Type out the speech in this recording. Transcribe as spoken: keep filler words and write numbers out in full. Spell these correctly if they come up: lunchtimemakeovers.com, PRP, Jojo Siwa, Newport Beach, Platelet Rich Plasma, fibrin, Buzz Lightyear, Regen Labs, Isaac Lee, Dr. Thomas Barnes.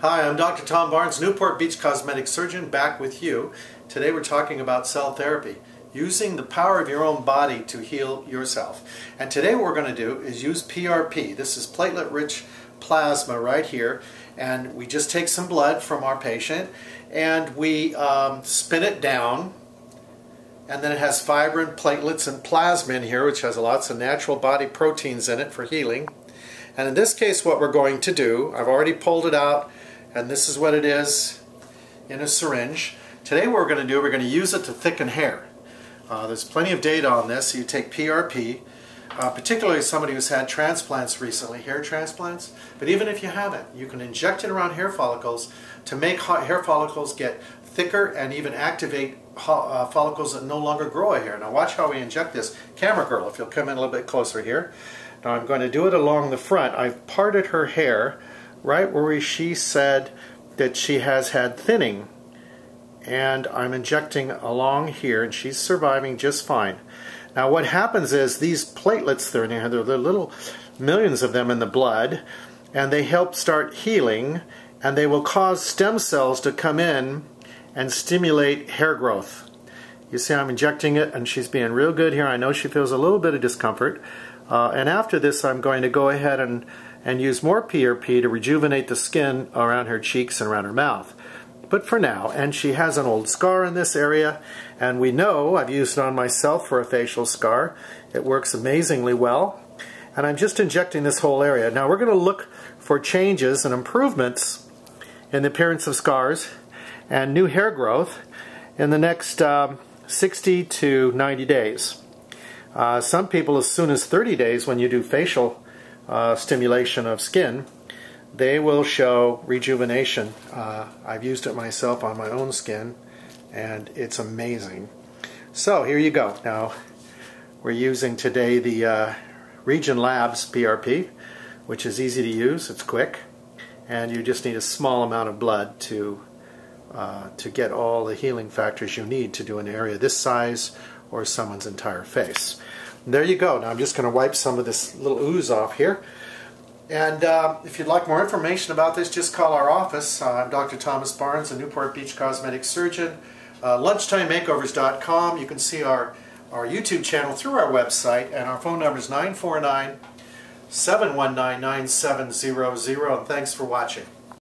Hi, I'm Doctor Tom Barnes, Newport Beach cosmetic surgeon, back with you. Today we're talking about cell therapy, using the power of your own body to heal yourself. And today what we're going to do is use P R P. This is platelet rich plasma right here, and we just take some blood from our patient and we um, spin it down, and then it has fibrin, platelets, and plasma in here, which has lots of natural body proteins in it for healing. And in this case what we're going to do, I've already pulled it out, and this is what it is in a syringe. Today what we're going to do, we're going to use it to thicken hair. Uh, there's plenty of data on this. You take P R P, uh, particularly somebody who's had transplants recently, hair transplants, but even if you haven't, you can inject it around hair follicles to make hair follicles get thicker and even activate uh, follicles that no longer grow a hair. Now watch how we inject this. Camera girl, if you'll come in a little bit closer here. Now I'm going to do it along the front. I've parted her hair right where she said that she has had thinning, and I'm injecting along here, and she's surviving just fine. Now what happens is these platelets that are in here, there are little millions of them in the blood, and they help start healing, and they will cause stem cells to come in and stimulate hair growth. You see I'm injecting it, and she's being real good here. I know she feels a little bit of discomfort, uh, and after this I'm going to go ahead and and use more P R P to rejuvenate the skin around her cheeks and around her mouth. But for now, and she has an old scar in this area, and we know, I've used it on myself for a facial scar, it works amazingly well, and I'm just injecting this whole area. Now we're going to look for changes and improvements in the appearance of scars and new hair growth in the next um, sixty to ninety days. Uh, some people, as soon as thirty days, when you do facial Uh, stimulation of skin, they will show rejuvenation. Uh, I've used it myself on my own skin, and it's amazing. So here you go. Now we're using today the uh, Regen Labs P R P, which is easy to use, it's quick, and you just need a small amount of blood to uh, to get all the healing factors you need to do an area this size or someone's entire face. There you go. Now I'm just going to wipe some of this little ooze off here. And uh, if you'd like more information about this, just call our office. Uh, I'm Doctor Thomas Barnes, a Newport Beach cosmetic surgeon. Uh, lunchtime makeovers dot com. You can see our, our YouTube channel through our website, and our phone number is nine four nine, seven one nine, nine seven zero zero. And thanks for watching.